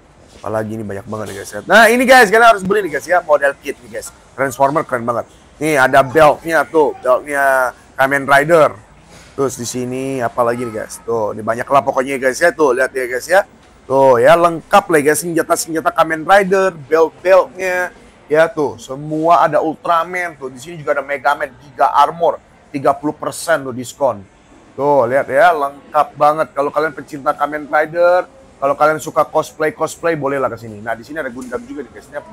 Apalagi ini banyak banget nih guys ya. Nah, ini guys kalian harus beli nih guys ya, model kit nih guys. Transformer keren banget. Nih ada beltnya tuh, beltnya Kamen Rider. Terus di sini apalagi nih guys? Tuh, ini banyak lah pokoknya guys ya. Tuh, lihat ya guys ya. Tuh ya lengkap lah guys, senjata-senjata Kamen Rider, belt-beltnya. Ya tuh, semua ada Ultraman tuh. Di sini juga ada Megamen, Giga Armor, tiga puluh persen tuh diskon. Tuh, lihat ya, lengkap banget. Kalau kalian pecinta Kamen Rider, kalau kalian suka cosplay-cosplay, bolehlah ke sini. Nah, di sini ada Gundam juga nih guys. Ini apa?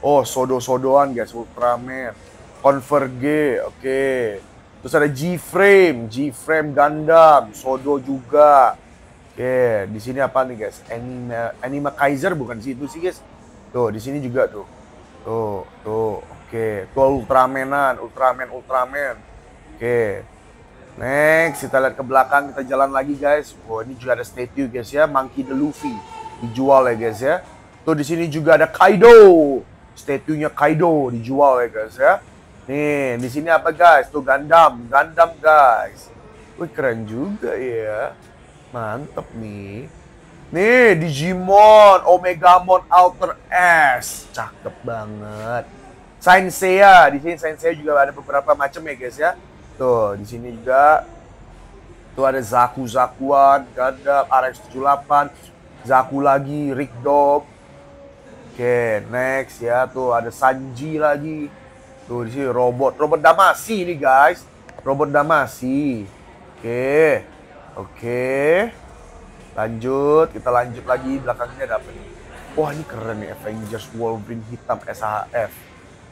Oh, sodo-sodoan guys, Ultraman, Converge, oke. Okay. Terus ada G-Frame, G-Frame Gundam, sodo juga. Oke, okay. Di sini apa nih guys? Anima, Anima Kaiser bukan sih itu sih guys. Tuh, di sini juga tuh. Tuh, tuh, oke, okay. Tuh Ultramanan, Ultraman, Ultraman, oke, okay. Next, kita lihat ke belakang, kita jalan lagi guys. Oh, ini juga ada statue guys ya, Monkey the Luffy, dijual ya guys ya. Tuh di sini juga ada Kaido, statunya Kaido dijual ya guys ya. Nih, di sini apa guys? Tuh Gundam, Gundam guys. Wih keren juga ya, mantep nih. Nih, Digimon, Omegamon, Alter S, cakep banget. Saint Seiya, di sini Saint Seiya juga ada beberapa macam ya guys ya. Tuh, di sini juga tuh ada Zaku Zakuan, Gundam, R X tujuh delapan, Zaku lagi, Rick Dog. Oke, next ya, tuh ada Sanji lagi. Tuh di sini robot, robot Damacy nih guys, robot Damacy. Oke, oke. Lanjut, kita lanjut lagi, belakangnya ada apa nih? Wah ini keren nih, Avengers Wolverine hitam S H F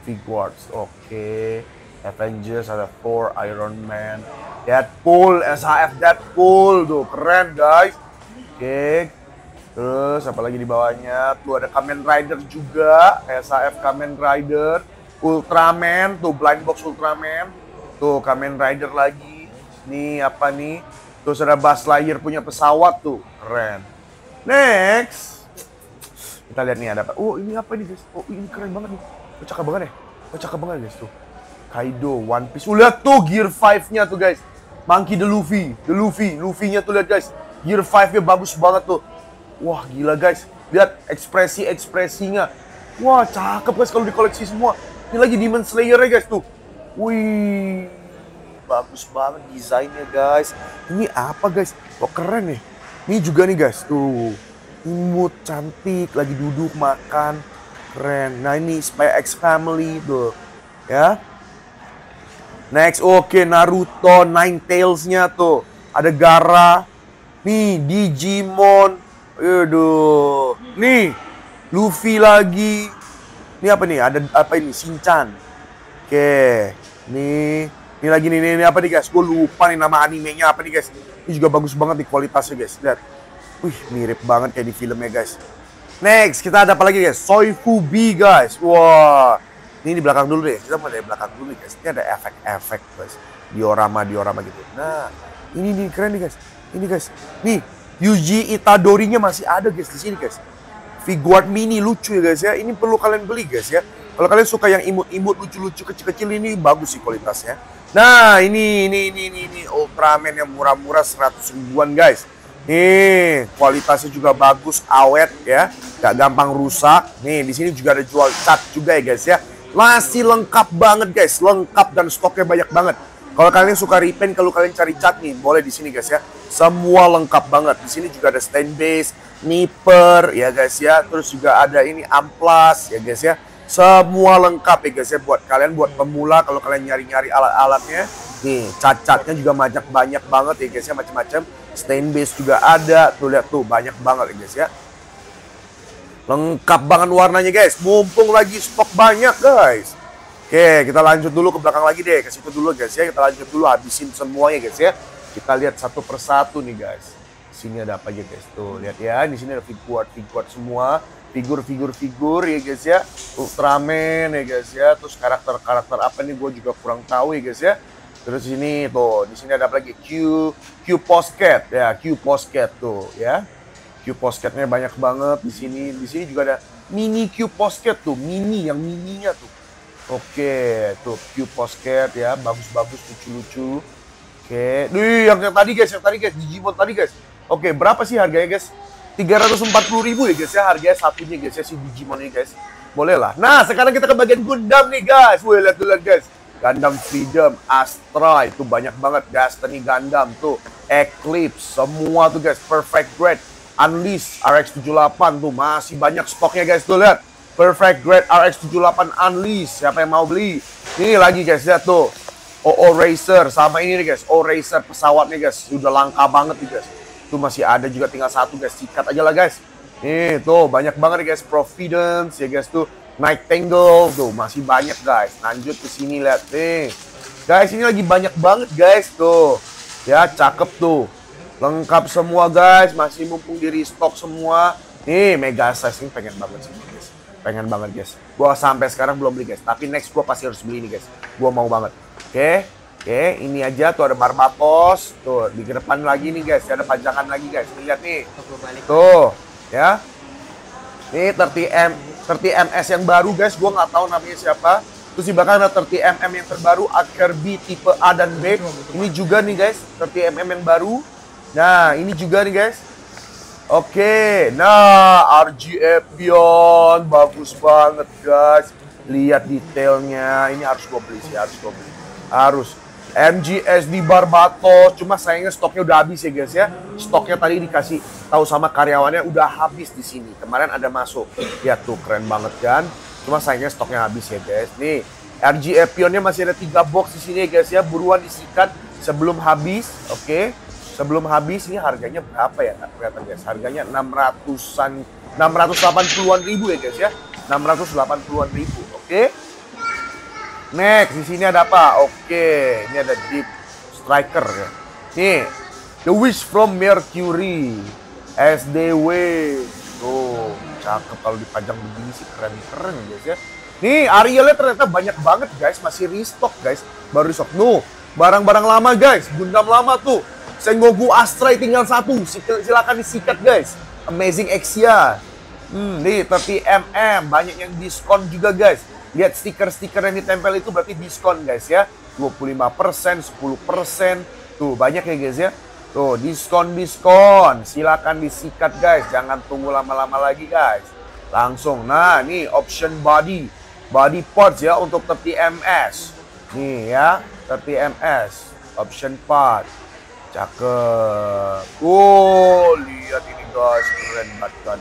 Figuarts, oke okay. Avengers ada Thor, Iron Man, Deadpool, S H F Deadpool, tuh keren guys. Oke, okay. Terus apa lagi di bawahnya? Tuh ada Kamen Rider juga, S H F Kamen Rider, Ultraman, tuh blind box Ultraman, tuh Kamen Rider lagi. Nih apa nih? Terus ada Buzz Lightyear punya pesawat tuh, keren. Next, kita lihat nih ada apa. Oh ini apa nih guys? Oh ini keren banget nih. Oh cakep banget ya. Oh cakep banget guys tuh. Kaido, One Piece. Oh lihat tuh Gear five-nya tuh guys. Monkey the Luffy, the Luffy, Luffy-nya tuh lihat guys. Gear five-nya bagus banget tuh. Wah gila guys. Lihat ekspresi-ekspresinya. Wah cakep guys kalau dikoleksi semua. Ini lagi Demon Slayer-nya guys tuh. Wih. Bagus banget desainnya guys. Ini apa guys? Wah oh, keren nih. Ini juga nih guys tuh. Imut cantik lagi duduk makan. Keren. Nah ini Spy X Family tuh. Ya. Next oke okay, Naruto Nine Tails-nya tuh. Ada Gaara. Nih Digimon. Aduh. Nih Luffy lagi. Ini apa nih? Ada apa ini? Shinchan. Oke. Okay. Nih Ini lagi nih, ini apa nih guys? Gue lupa nih nama animenya apa nih guys. Ini juga bagus banget nih kualitasnya guys. Lihat. Wih, mirip banget kayak di filmnya guys. Next, kita ada apa lagi guys? Soifubi guys. Wah. Ini di belakang dulu deh. Kita mulai dari belakang dulu nih guys. Ini ada efek-efek guys. Diorama-diorama gitu. Nah, ini nih keren nih guys. Ini guys. Nih, Yuji Itadori-nya masih ada guys di sini guys. Figuar mini lucu ya guys ya. Ini perlu kalian beli guys ya. Kalau kalian suka yang imut-imut, lucu-lucu, kecil-kecil, ini bagus sih kualitasnya. Nah, ini, ini, ini, ini, ini Ultraman yang murah-murah seratus ribuan, guys. Nih, kualitasnya juga bagus, awet ya. Gak gampang rusak. Nih, di sini juga ada jual cat juga ya, guys ya. Masih lengkap banget guys, lengkap dan stoknya banyak banget. Kalau kalian suka repaint, kalau kalian cari cat nih, boleh di sini guys ya. Semua lengkap banget. Di sini juga ada stand base, nipper ya guys ya. Terus juga ada ini amplas ya guys ya. Semua lengkap ya guys ya buat kalian, buat pemula kalau kalian nyari-nyari alat-alatnya. Nih, cat-catnya juga banyak banyak banget ya guys ya, macam-macam. Stand base juga ada. Tuh lihat tuh, banyak banget ya guys ya. Lengkap banget warnanya guys, mumpung lagi stok banyak guys. Oke, kita lanjut dulu ke belakang lagi deh, ke situ dulu guys ya. Kita lanjut dulu, habisin semuanya guys ya. Kita lihat satu persatu nih guys. Sini ada apa aja guys, tuh lihat ya. Di sini ada figur-figur semua, figur-figur-figur ya guys ya. Ultraman ya guys ya. Terus karakter-karakter apa nih gue juga kurang tahu ya guys ya. Terus ini tuh, di sini ada apa lagi? Q, Q Postcat ya, Q Postcat tuh ya. Q Postcatnya banyak banget di sini. Di sini juga ada mini Q Postcat tuh, mini yang mininya tuh. Oke, tuh Q Postcat ya, bagus-bagus, lucu-lucu. Oke, nih yang, yang tadi guys, yang tadi guys, Digimon tadi guys. Oke, berapa sih harganya guys? tiga ratus empat puluh ribu ya guys ya, harganya satunya guys ya, si Digimon ini guys. Boleh lah. Nah, sekarang kita ke bagian Gundam nih guys. Wih, lihat dulu guys. Gundam Freedom, Astra itu banyak banget, Destiny Gundam tuh, Eclipse, semua tuh guys, Perfect Grade. Unleashed R X tujuh delapan tuh masih banyak stoknya guys, tuh lihat. Perfect Grade R X tujuh delapan Unleashed, siapa yang mau beli? Ini lagi guys, lihat tuh. O O Racer sama ini nih guys, O O Racer pesawatnya guys, udah langka banget nih guys. Tuh masih ada juga, tinggal satu guys, sikat aja lah guys. Nih tuh banyak banget nih guys, Providence ya guys tuh, Night Tangle tuh masih banyak guys. Lanjut ke sini lihat nih. Guys, ini lagi banyak banget guys tuh. Ya, cakep tuh. Lengkap semua guys, masih mumpung di restock semua. Nih mega size ini pengen banget sih guys, pengen banget guys. Gua sampai sekarang belum beli guys, tapi next gua pasti harus beli ini guys. Gua mau banget. Oke, okay. oke, okay. Ini aja tuh ada Barbatos, tuh di depan lagi nih guys, ada pajangan lagi guys. Lihat nih, tuh ya. Nih tiga puluh M, tiga puluh M S yang baru guys, gua nggak tahu namanya siapa. Terus di belakang ada tiga puluh M M yang terbaru, Akar B tipe A dan B. Ini juga nih guys, tiga puluh M M yang baru. Nah, ini juga nih guys. Oke, nah R G Beyond bagus banget guys. Lihat detailnya, ini harus gue beli sih, harus gue beli. Harus. M G S D Barbatos, cuma sayangnya stoknya udah habis ya guys ya. Stoknya tadi dikasih tahu sama karyawannya udah habis di sini. Kemarin ada masuk. Ya tuh keren banget kan. Cuma sayangnya stoknya habis ya guys. Nih, R G Beyondnya masih ada tiga box di sini ya guys ya. Buruan disikat sebelum habis. Oke. Sebelum habis ini harganya berapa ya? Kelihatan guys, harganya enam ratusan, enam ratus delapan puluhan ribu ya guys ya, enam ratus delapan puluhan ribu. Oke, okay. Next di sini ada apa? Oke, okay. Ini ada Deep Striker ya. Nih, The Witch from Mercury, S D W. Oh, cakep kalau dipajang begini sih keren-keren guys ya. Nih Arielnya ternyata banyak banget guys, masih restock guys, baru restock. Nuh, barang-barang lama guys, Gundam lama tuh. Sengoku Astra tinggal satu, silakan disikat guys. Amazing Exia. Hmm, nih tiga puluh M M, banyak yang diskon juga guys. Lihat stiker-stiker yang ditempel itu berarti diskon guys ya. dua puluh lima persen, sepuluh persen. Tuh, banyak ya guys ya. Tuh, diskon-diskon. Silakan disikat guys, jangan tunggu lama-lama lagi guys. Langsung. Nah, nih option body. Body parts ya untuk tiga puluh M S. Nih ya, tiga puluh M S option part. Cakep. Oh, lihat ini guys, keren banget kan.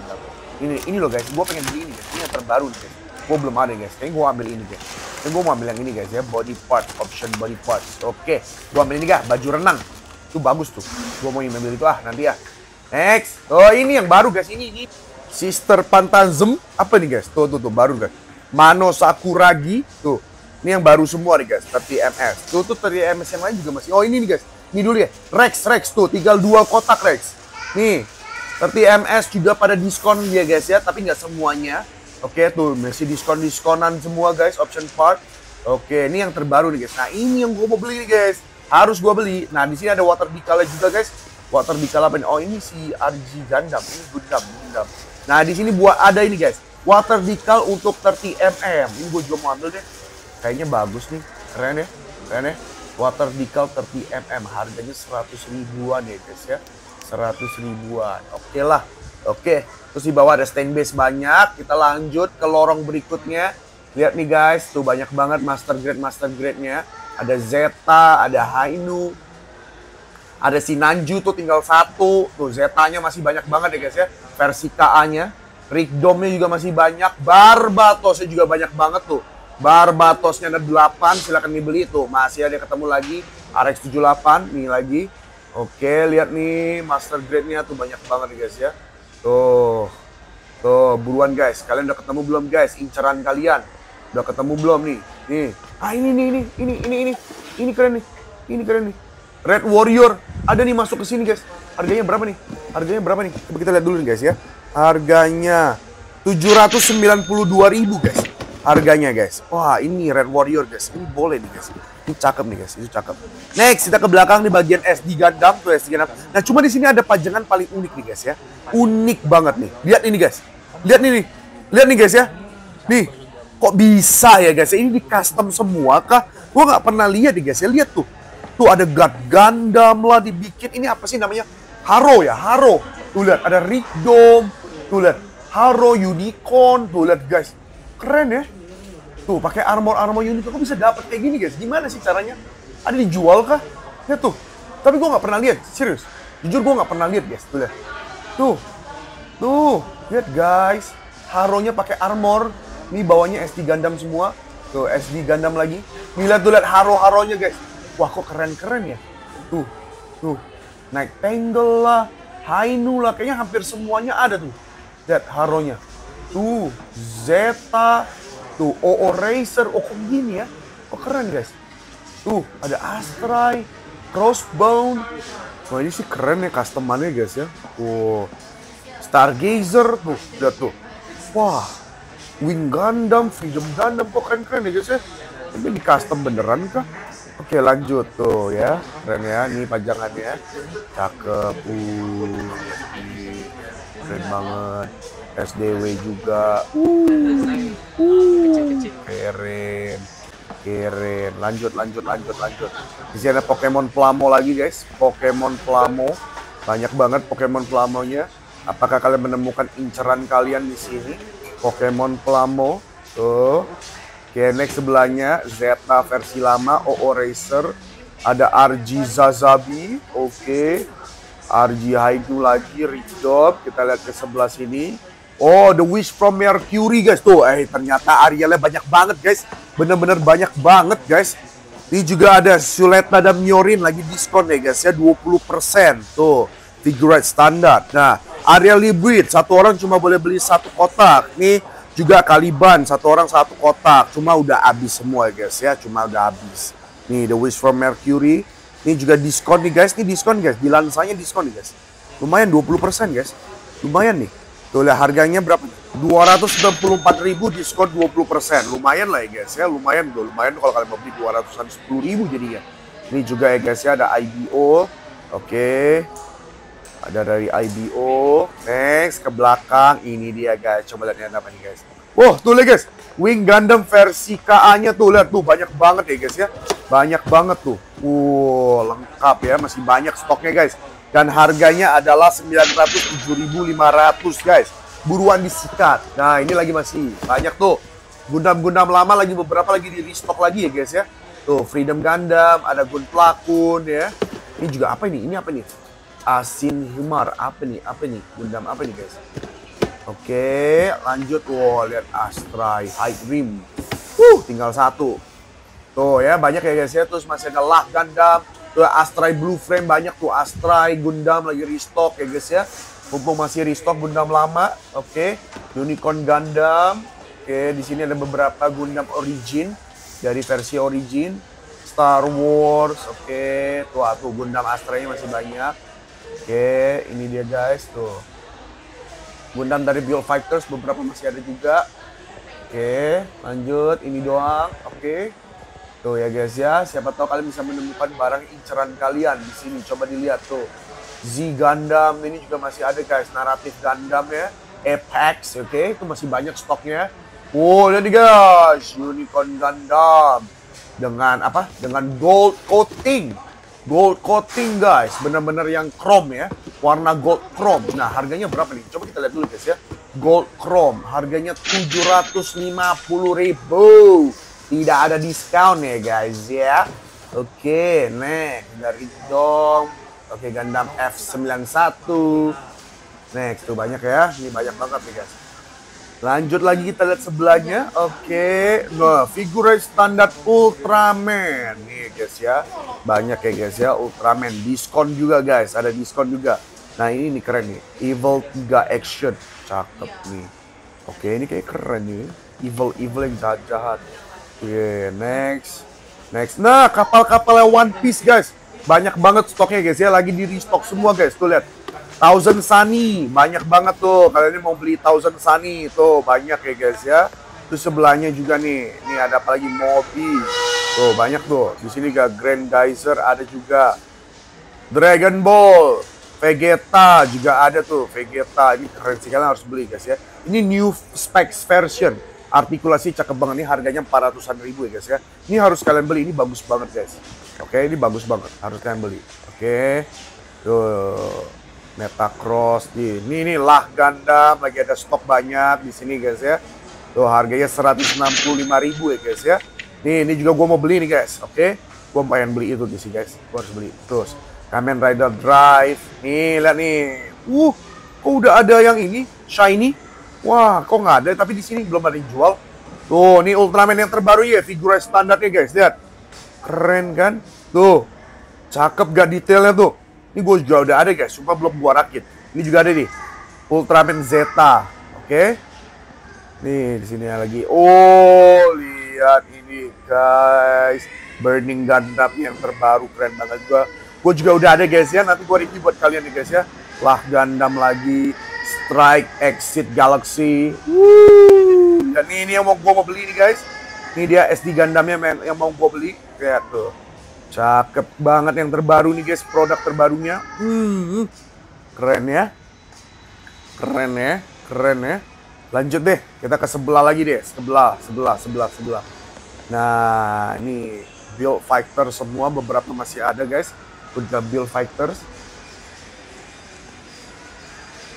Ini ini loh guys, gua pengen beli ini guys. Ini yang terbaru nih guys. Gua belum ada guys. Kayaknya gua ambil ini guys. Kayaknya gua mau ambil yang ini guys ya, body part, option body parts. Oke, gua ambil ini guys, baju renang. Itu bagus tuh. Gua mau ambil itu ah nanti ya. Next. Oh, ini yang baru guys. Ini ini Sister Phantasm apa nih guys? Tuh tuh tuh baru guys. Mano Sakuragi tuh. Ini yang baru semua nih guys, tiga puluh M S. Tuh tuh tiga puluh M S yang lain juga masih. Oh, ini nih guys. Ini dulu ya, Rex, Rex tuh, tinggal dua kotak Rex. Nih, tiga puluh M S juga pada diskon ya guys ya, tapi nggak semuanya. Oke tuh, masih diskon-diskonan semua guys, option part. Oke, ini yang terbaru nih guys. Nah, ini yang gue mau beli nih guys. Harus gue beli. Nah, di sini ada water bikala juga guys. Water bikala apa nih? Oh, ini si R G Gundam, ini Gundam, Gundam. Nah, di sini buat ada ini guys, water bikal untuk tiga puluh M M. Ini gue juga mau ambil deh. Kayaknya bagus nih, keren ya, keren ya. Water decal tiga puluh M M, harganya seratus ribuan ya guys ya, seratus ribuan. Oke lah, oke. Terus di bawah ada stand base banyak. Kita lanjut ke lorong berikutnya. Lihat nih guys, tuh banyak banget master grade-master grade-nya. Ada Zeta, ada Hainu, ada si Nanju tuh tinggal satu. Tuh Zeta-nya masih banyak banget ya guys ya. Versi K A-nya. Rigdom-nya juga masih banyak. Barbatos-nya juga banyak banget tuh. Barbatosnya ada delapan, silahkan dibeli tuh. Masih ada ketemu lagi. R X tujuh delapan, nih lagi. Oke, lihat nih master grade-nya tuh banyak banget ya guys ya. Tuh. Tuh, buruan guys. Kalian udah ketemu belum guys? Inceran kalian. Udah ketemu belum nih? Nih. Ah, ini nih, ini, ini, ini, ini. Ini keren nih. Ini keren nih. Red Warrior. Ada nih masuk ke sini guys. Harganya berapa nih? Harganya berapa nih? Coba kita lihat dulu nih guys ya. Harganya tujuh ratus sembilan puluh dua ribu guys. Harganya guys. Wah, ini Red Warrior guys. Ini boleh nih guys. Ini cakep nih guys. Itu cakep. Next, kita ke belakang di bagian S D Gundam tuh S D Gundam. Nah, cuma di sini ada pajangan paling unik nih guys ya. Unik banget nih. Lihat ini guys. Lihat nih nih. Lihat nih guys ya. Nih. Kok bisa ya guys? Ini di custom semua kah? Gua nggak pernah lihat nih guys ya. Lihat tuh. Tuh ada God Gundam lah dibikin. Ini apa sih namanya? Haro ya, Haro. Tuh lihat ada Rigdom. Tuh lihat Haro Unicorn. Tuh lihat guys. Keren ya. Tuh pakai armor-armor unicorn. Kok bisa dapat kayak gini guys? Gimana sih caranya? Ada dijual kah? Lihat tuh. Tapi gua nggak pernah lihat, serius. Jujur gua nggak pernah lihat guys. Tuh lihat. Tuh. Tuh, lihat guys. Haronya pakai armor. Ini bawahnya S D Gundam semua. Tuh S D Gundam lagi. Nih lihat tuh lihat Haro-Haronya guys. Wah kok keren-keren ya. Tuh, tuh. Naik Tangle lah, Hainu lah. Kayaknya hampir semuanya ada tuh. Lihat Haronya. Tuh, Zeta. Tuh, O O Racer. Oh kok gini ya. Kok keren guys. Tuh, ada Astray, Crossbone. Wah ini sih keren ya customannya guys ya. Tuh, Stargazer. Tuh, lihat tuh. Wah, Wing Gundam, Freedom Gundam. Kok keren-keren ya guys ya. Ini di custom beneran kah? Oke lanjut tuh ya, keren ya, ini pajangannya, cakep, uh, keren banget, S D W juga, uh, uh, keren, keren, lanjut, lanjut, lanjut, lanjut, di sini ada Pokemon Plamo lagi guys, Pokemon Plamo, banyak banget Pokemon Plamonya, apakah kalian menemukan inceran kalian di sini? Pokemon Plamo, tuh. Oke, next sebelahnya Zeta versi lama, O O Racer, ada R G Zazabi, oke, okay. R G Hainu lagi, Rigdom, kita lihat ke sebelah sini. Oh, The Witch from Mercury guys, tuh, eh ternyata Arielnya banyak banget guys, bener-bener banyak banget guys. Ini juga ada Suleta dan Miorin lagi diskon ya guys ya, dua puluh persen tuh, figurine standar. Nah, Ariel Hybrid, satu orang cuma boleh beli satu kotak, nih. Juga Kaliban, satu orang satu kotak. Cuma udah habis semua ya guys ya. Cuma udah habis. Nih, The Witch from Mercury. Ini juga diskon nih guys. Ini diskon guys. Di lansanya diskon nih guys. Lumayan dua puluh persen guys. Lumayan nih. Tuh lihat harganya berapa? dua ratus sembilan puluh empat ribu diskon dua puluh persen. Lumayan lah ya guys ya. Lumayan loh. Lumayan kalau kalian mau beli dua ratus sepuluh ribu jadinya. Ini juga ya guys ya. Ada I B O. Oke. Ada dari I B O, next ke belakang, ini dia guys, coba lihat apa nih guys. Wah, tuh lihat guys, Wing Gundam versi K A-nya tuh, lihat tuh banyak banget ya guys ya. Banyak banget tuh, uh, lengkap ya, masih banyak stoknya guys. Dan harganya adalah sembilan ratus tujuh ribu lima ratus guys, buruan disikat. Nah ini lagi masih banyak tuh, Gundam-Gundam lama lagi beberapa lagi di restock lagi ya guys ya. Tuh, Freedom Gundam, ada Gunplakun ya. Ini juga apa ini, ini apa nih? Asin Himar, apa nih, apa nih, Gundam apa nih guys? Oke, lanjut, wow, lihat Astray, High Dream, uh, tinggal satu. Tuh ya, banyak ya guys ya, terus masih ada Lah Gundam, tuh Astray Blue Frame banyak tuh, Astray Gundam lagi restock ya guys ya. Mumpung masih restock Gundam lama, oke, Unicorn Gundam, oke, di sini ada beberapa Gundam Origin, dari versi Origin, Star Wars, oke, tuh, tuh Gundam Astray-nya masih banyak. Oke, ini dia guys tuh. Gundam dari Build Fighters beberapa masih ada juga. Oke, lanjut ini doang. Oke. Tuh ya guys ya, siapa tahu kalian bisa menemukan barang inceran kalian di sini. Coba dilihat tuh. Z Gundam ini juga masih ada guys, naratif Gundam ya. Apex, oke, itu masih banyak stoknya. Wow, lihat nih guys, Unicorn Gundam dengan apa? Dengan gold coating. Gold coating guys, bener-bener yang chrome ya, warna gold chrome. Nah harganya berapa nih? Coba kita lihat dulu guys ya, Gold Chrome, harganya tujuh ratus lima puluh ribu. Tidak ada diskon ya guys ya. Oke, next dari dong. Oke, Gundam F sembilan satu. Next tuh banyak ya. Ini banyak banget nih guys. Lanjut lagi kita lihat sebelahnya. Oke, nah, figur standar Ultraman nih guys ya. Banyak ya guys ya, Ultraman diskon juga guys, ada diskon juga. Nah, ini nih keren nih. Evil tiga Action. Cakep nih. Oke, ini kayak keren nih. Evil-evil yang jahat-jahat. Oke, next. Next, nah kapal-kapalnya One Piece guys, banyak banget stoknya guys ya, lagi di restock semua guys. Tuh lihat, Thousand Sunny, banyak banget tuh. Kalian mau beli Thousand Sunny tuh banyak ya guys ya. Terus sebelahnya juga nih, ini ada apa lagi, Mobi, tuh banyak tuh. Di sini gak Grand Geyser ada juga, Dragon Ball, Vegeta juga ada tuh. Vegeta ini keren sih, kalian harus beli guys ya. Ini new specs version. Artikulasi cakep banget, ini harganya empat ratusan ribu ya guys ya. Ini harus kalian beli, ini bagus banget guys. Oke, ini bagus banget, harus kalian beli. Oke, tuh Metacross di ini nih lah Gundam, lagi ada stok banyak di sini guys ya. Tuh harganya seratus enam puluh lima ribu ya guys ya. Nih ini juga gue mau beli nih guys. Oke, gue pengen beli itu di sini guys, gue harus beli. Terus Kamen Rider Drive, nih lihat nih. Uh, kok udah ada yang ini shiny? Wah, kok nggak ada? Tapi di sini belum ada yang jual. Tuh, ini Ultraman yang terbaru ya, figur standarnya guys. Lihat, keren kan? Tuh, cakep gak detailnya tuh. Ini gue juga udah ada guys, cuma belum gue rakit. Ini juga ada nih, Ultraman Zeta. Oke, nih di sini lagi. Oh, lihat ini guys, Burning Gundam yang terbaru, keren banget gue. Gue juga udah ada guys ya. Nanti gue review buat kalian nih guys ya. Lah Gundam lagi. Strike Exit Galaxy. Woo. Dan ini yang mau gue mau beli nih guys. Ini dia S D Gundamnya men, yang mau gue beli. Lihat tuh, cakep banget yang terbaru nih guys, produk terbarunya. Hmm. Keren ya, keren ya, keren ya. Lanjut deh, kita ke sebelah lagi deh, sebelah, sebelah, sebelah, sebelah. Nah, ini Build Fighter semua, beberapa masih ada guys. Udah Build Fighters.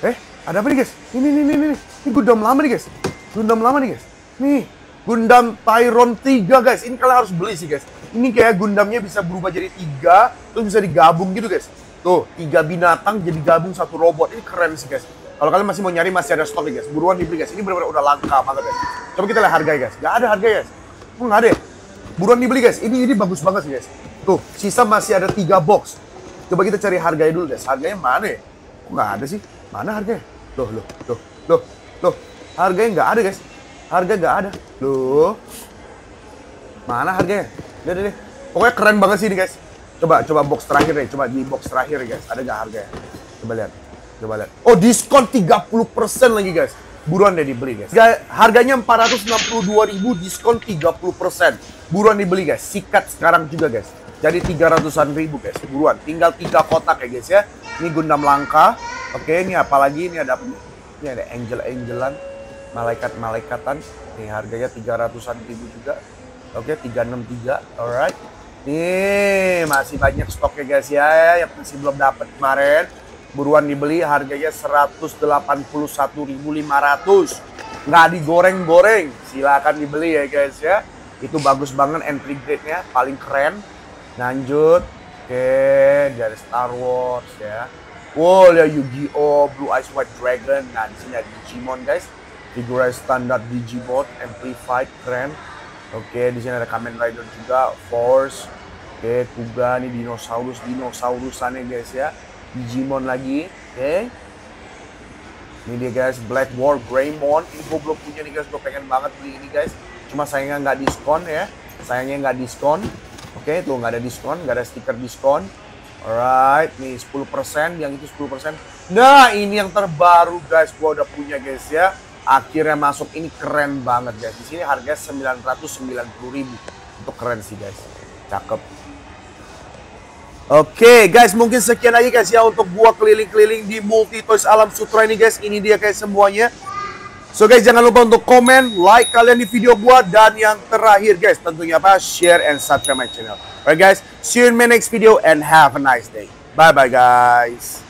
Eh? Ada apa nih guys? Ini, ini, ini, ini, ini Gundam lama nih guys. Gundam lama nih guys. Nih, Gundam Tyron tiga guys. Ini kalian harus beli sih guys. Ini kayak Gundamnya bisa berubah jadi tiga, terus bisa digabung gitu guys. Tuh, tiga binatang jadi gabung satu robot. Ini keren sih guys. Kalau kalian masih mau nyari, masih ada stok nih guys. Buruan dibeli guys. Ini benar-benar udah langka banget guys. Coba kita lihat harganya guys. Gak ada harganya guys. Oh, gak ada ya? Buruan dibeli guys. Ini, ini bagus banget sih guys. Tuh, sisa masih ada tiga box. Coba kita cari harganya dulu guys. Harganya mana ya? Oh, gak ada sih. Mana harganya? Loh, loh, loh, loh, loh. Harganya nggak ada, guys. Harga nggak ada. Loh. Mana harganya? Lihat deh, deh. Pokoknya keren banget sih ini, guys. Coba, coba box terakhir deh. Coba di box terakhir, guys. Ada nggak harganya? Coba lihat. Coba lihat. Oh, diskon tiga puluh persen lagi, guys. Buruan deh dibeli, guys. Harganya empat ratus enam puluh dua ribu, diskon tiga puluh persen. Buruan dibeli, guys. Sikat sekarang juga, guys. Jadi tiga ratusan ribu, guys. Buruan. Tinggal tiga kotak ya, guys, ya. Ini Gundam langka. Oke, ini apalagi, ini ada apa? Ini ada angel-angelan, malaikat-malaikatan. Nih harganya tiga ratusan ribu juga. Oke, tiga enam tiga. Alright. Nih, masih banyak stoknya guys ya, yang masih belum dapat kemarin. Buruan dibeli, harganya seratus delapan puluh satu ribu lima ratus. Nggak digoreng-goreng, silakan dibeli ya guys ya. Itu bagus banget entry grade-nya, paling keren. Lanjut. Oke, dari Star Wars ya. Wow, lihat Yu-Gi-Oh, Blue Eyes White Dragon. Nah, di sini ada Digimon, guys. Figur standar Digimon, amplified, keren. Oke, di sini ada Kamen Rider juga, Force. Oke, Kuga, ini dinosaurus, dinosaurusannya, guys ya. Digimon lagi, oke. Ini dia, guys, Black War Greymon. Ini gue belum punya nih, guys. Gue pengen banget beli ini, guys. Cuma sayangnya nggak diskon ya. Sayangnya nggak diskon. Oke, tuh nggak ada diskon, nggak ada stiker diskon. Alright, nih sepuluh persen, yang itu sepuluh persen. Nah, ini yang terbaru guys, gua udah punya guys ya. Akhirnya masuk, ini keren banget guys. Di sini harganya sembilan ratus sembilan puluh ribu. Itu keren sih guys. Cakep. Oke, guys, mungkin sekian aja guys ya untuk gua keliling-keliling di Multi Toys Alam Sutra ini guys. Ini dia guys semuanya. So guys, jangan lupa untuk komen, like kalian di video gua, dan yang terakhir guys tentunya apa? Share and subscribe my channel. Alright guys, see you in my next video and have a nice day. Bye bye guys.